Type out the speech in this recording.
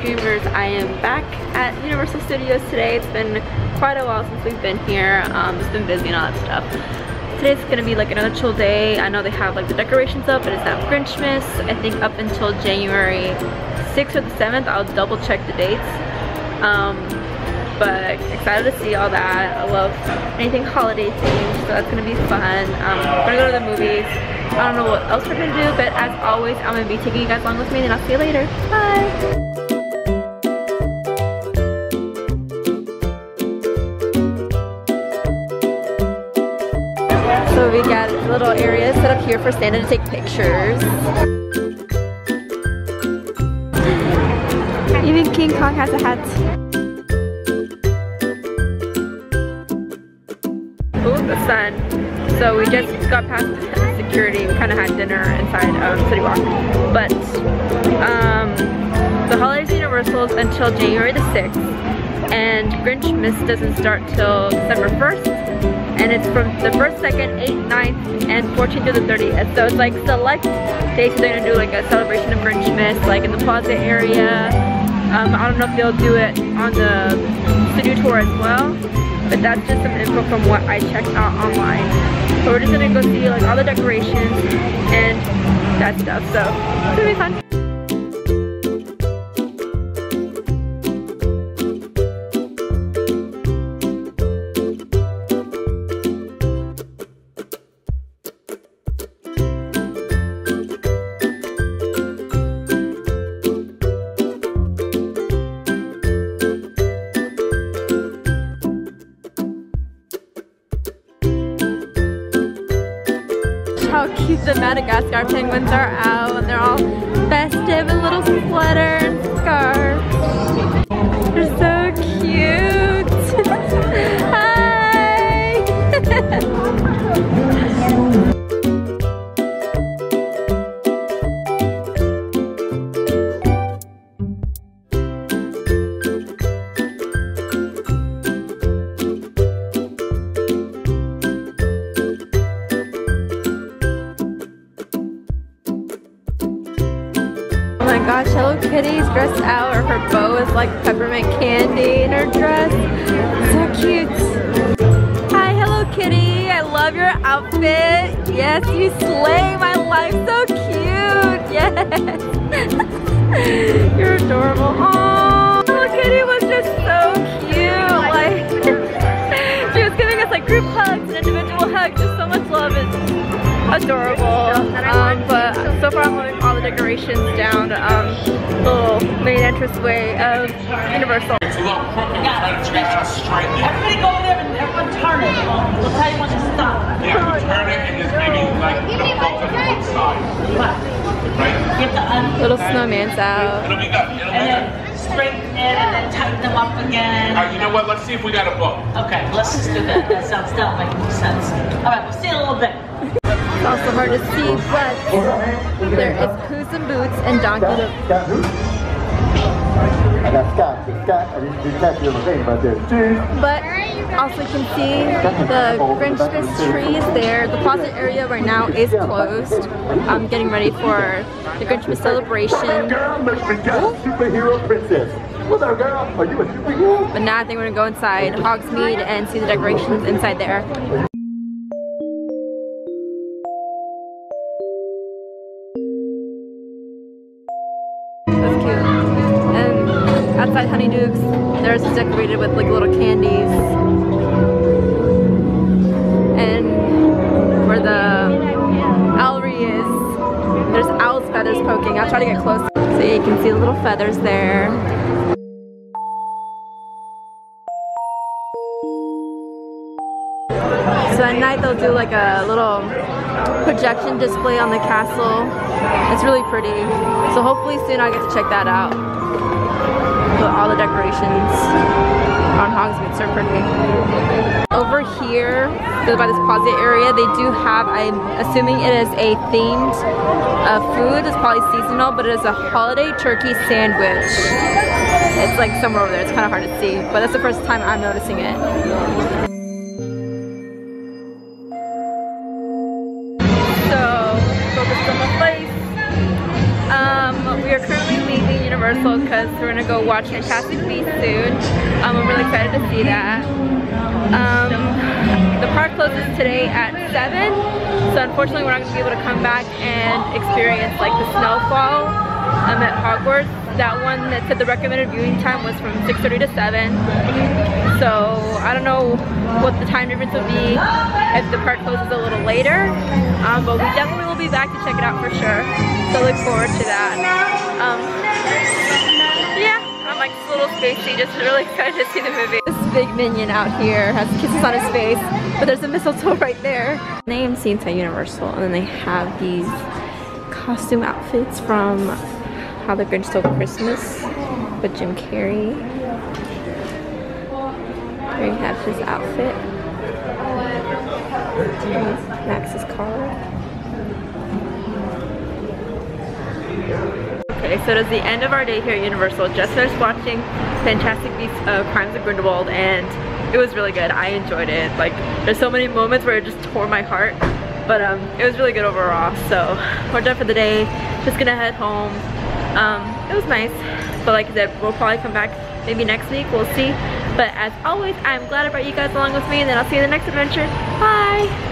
Dreamers. I am back at Universal Studios today. It's been quite a while since we've been here. Just been busy and all that stuff. Today's gonna be like another chill day. I know they have like the decorations up, but it's not Grinchmas. I think up until January 6th or the 7th. I'll double check the dates. But excited to see all that. I love anything holiday themed, so that's gonna be fun. We're gonna go to the movies. I don't know what else we're gonna do, but as always, I'm gonna be taking you guys along with me, and I'll see you later. Bye! So we got little areas set up here for Santa to take pictures. Even King Kong has a hat. The sun. So we just got past security. We kind of had dinner inside of CityWalk. But the holidays Universal's until January the 6th, and Grinchmas doesn't start till December 1st, and it's from the 1st, 2nd, 8th, 9th, and 14th to the 30th. So it's like select days. They're gonna do like a celebration of Grinchmas, like in the plaza area. I don't know if they'll do it on the studio tour as well. But that's just some info from what I checked out online. So we're just gonna go see like all the decorations and that stuff. So it's gonna be fun. How cute the Madagascar penguins are out, and they're all festive and little sweater and scarves. They're so cute. Hi! Gosh, Hello Kitty's dressed out, or her bow is like peppermint candy in her dress. So cute. Hi, Hello Kitty. I love your outfit. Yes, you slay my life. So cute. Yes. You're adorable. Aww, Hello Kitty was just so cute. Like, she was giving us like group hugs and individual hugs. Just so much love. It's adorable. But so far, I'm loving all the decorations down the little main entranceway of Universal. It's a little crooked, like it's just straight. Everybody go over there and everyone turn it. We'll tell you when to stop. Yeah, turn it and just maybe like put a focus on one side. Right? Get the little snowman's out. It'll be good. It'll be good. Straighten it and then tighten them up again. All right, you know what? Let's see if we got a book. Okay, let's just do that. That sounds dumb, like makes sense. All right, we'll see you in a little bit. It's also hard to see, but there is Poos and Boots and Donkey Look. But also you can see the Grinchmas trees there. The plaza area right now is closed. I'm getting ready for the Grinchmas celebration. But now I think we're gonna go inside Hogsmeade and see the decorations inside there. Outside Honeydukes, theirs is decorated with like little candies. And where the Owlry is, there's owl's feathers poking. I'll try to get close so you can see the little feathers there. So at night they'll do like a little projection display on the castle. It's really pretty. So hopefully soon I'll get to check that out. But all the decorations on Hogsmeade are pretty. Over here, by this plaza area, they do have, I'm assuming it is a themed food. It's probably seasonal, but it is a holiday turkey sandwich. It's like somewhere over there. It's kind of hard to see, but that's the first time I'm noticing it. So, focus on the place. We are currently leaving Universal because because we're gonna go watch Fantastic Beasts soon. I'm really excited to see that. The park closes today at 7, so unfortunately we're not gonna be able to come back and experience like the snowfall at Hogwarts. That one that said the recommended viewing time was from 6:30 to 7. So I don't know what the time difference would be if the park closes a little later. But we definitely will be back to check it out for sure. So look forward to that. Yeah, I'm like this little spacey, just really excited to see the movie. This big minion out here has kisses on his face, but there's a mistletoe right there. I am seen at Universal, and then they have these costume outfits from How the Grinch Stole Christmas with Jim Carrey. There you have his outfit. Here's Max's car. Okay, so that's the end of our day here at Universal. Just finished watching Fantastic Beasts of Crimes of Grindelwald, and it was really good. I enjoyed it. Like, there's so many moments where it just tore my heart, but it was really good overall. So we're done for the day. Just gonna head home. It was nice, but like I said, we'll probably come back maybe next week, we'll see. But as always, I'm glad I brought you guys along with me, and then I'll see you in the next adventure. Bye!